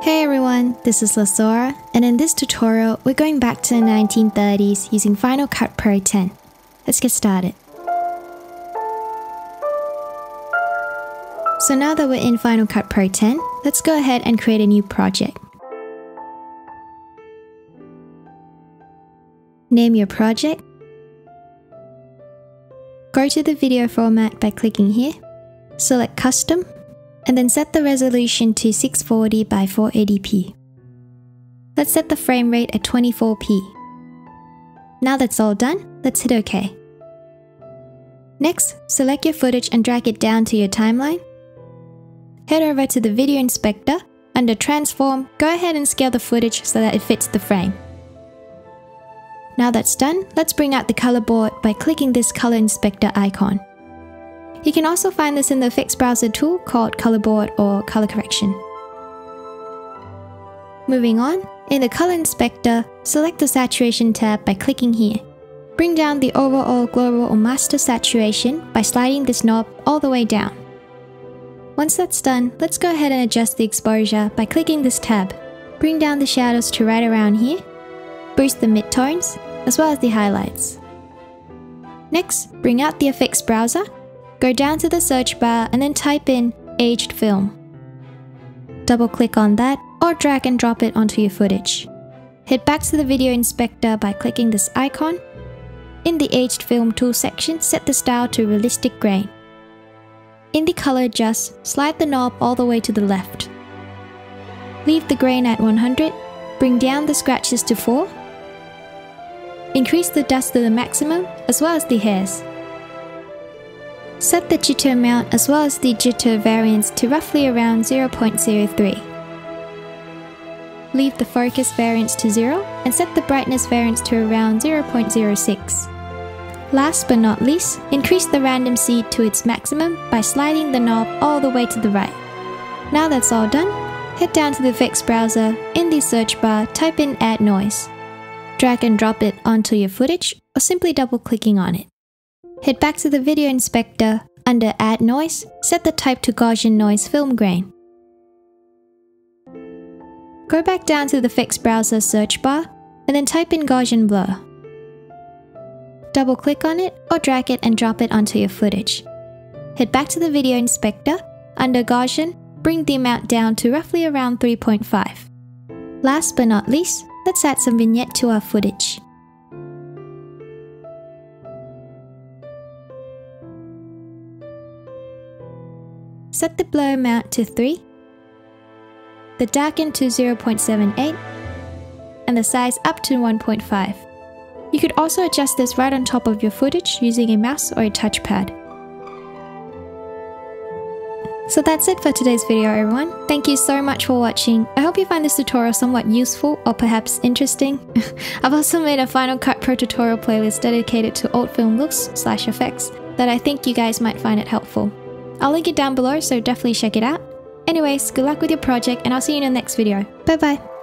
Hey everyone, this is Le Sora, and in this tutorial, we're going back to the 1930s using Final Cut Pro X. Let's get started. So now that we're in Final Cut Pro X, let's go ahead and create a new project. Name your project. Go to the video format by clicking here. Select Custom, and then set the resolution to 640 by 480p. Let's set the frame rate at 24p. Now that's all done, let's hit OK. Next, select your footage and drag it down to your timeline. Head over to the video inspector. Under transform, go ahead and scale the footage so that it fits the frame. Now that's done, let's bring out the color board by clicking this color inspector icon. You can also find this in the effects browser tool called color board or color correction. Moving on, in the color inspector, select the saturation tab by clicking here. Bring down the overall global or master saturation by sliding this knob all the way down. Once that's done, let's go ahead and adjust the exposure by clicking this tab. Bring down the shadows to right around here, boost the midtones, as well as the highlights. Next, bring out the effects browser, go down to the search bar and then type in aged film. Double click on that or drag and drop it onto your footage. Head back to the video inspector by clicking this icon. In the aged film tool section, set the style to realistic grain. In the color adjust, slide the knob all the way to the left. Leave the grain at 100, bring down the scratches to 4. Increase the dust to the maximum, as well as the hairs. Set the jitter amount as well as the jitter variance to roughly around 0.03. Leave the focus variance to 0 and set the brightness variance to around 0.06. Last but not least, increase the random seed to its maximum by sliding the knob all the way to the right. Now that's all done, head down to the effects browser, in the search bar type in add noise. Drag and drop it onto your footage or simply double clicking on it. Head back to the video inspector, under add noise, set the type to Gaussian noise film grain. Go back down to the effects browser search bar and then type in Gaussian blur. Double click on it or drag it and drop it onto your footage. Head back to the video inspector, under Gaussian, bring the amount down to roughly around 3.5. Last but not least, let's add some vignette to our footage. Set the blur amount to 3, the darken to 0.78, and the size up to 1.5. You could also adjust this right on top of your footage using a mouse or a touchpad. So that's it for today's video everyone. Thank you so much for watching. I hope you find this tutorial somewhat useful or perhaps interesting. I've also made a Final Cut Pro tutorial playlist dedicated to old film looks/effects that I think you guys might find it helpful. I'll link it down below, so definitely check it out. Anyways, good luck with your project and I'll see you in the next video. Bye bye!